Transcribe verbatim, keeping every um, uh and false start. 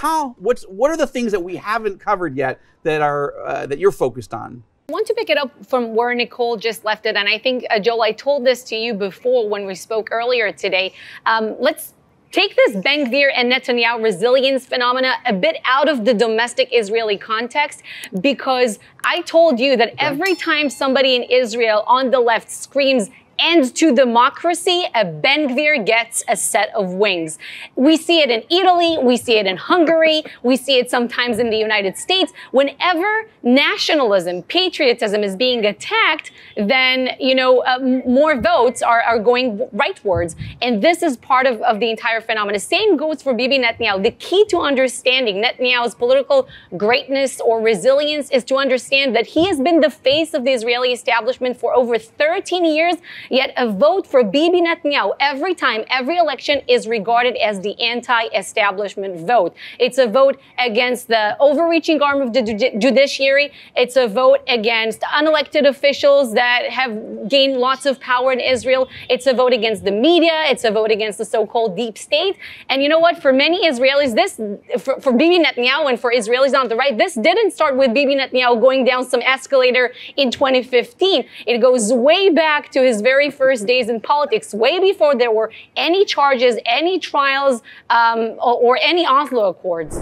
Tal, what's what are the things that we haven't covered yet that are uh, that you're focused on? I want to pick it up from where Nicole just left it, and I think uh, Joel, I told this to you before when we spoke earlier today. Um, let's. Take this Ben-Gvir and Netanyahu resilience phenomena a bit out of the domestic Israeli context, because I told you that every time somebody in Israel on the left screams end to democracy, a Ben-Gvir gets a set of wings. We see it in Italy, we see it in Hungary, we see it sometimes in the United States. Whenever nationalism, patriotism is being attacked, then, you know, uh, more votes are, are going rightwards. And this is part of, of the entire phenomenon. Same goes for Bibi Netanyahu. The key to understanding Netanyahu's political greatness or resilience is to understand that he has been the face of the Israeli establishment for over thirteen years. Yet a vote for Bibi Netanyahu every time, every election, is regarded as the anti-establishment vote. It's a vote against the overreaching arm of the judiciary. It's a vote against unelected officials that have gained lots of power in Israel. It's a vote against the media. It's a vote against the so-called deep state. And you know what? For many Israelis, this, for, for Bibi Netanyahu and for Israelis on the right, this didn't start with Bibi Netanyahu going down some escalator in twenty fifteen. It goes way back to his very first days in politics, way before there were any charges, any trials, um, or, or any Oslo Accords.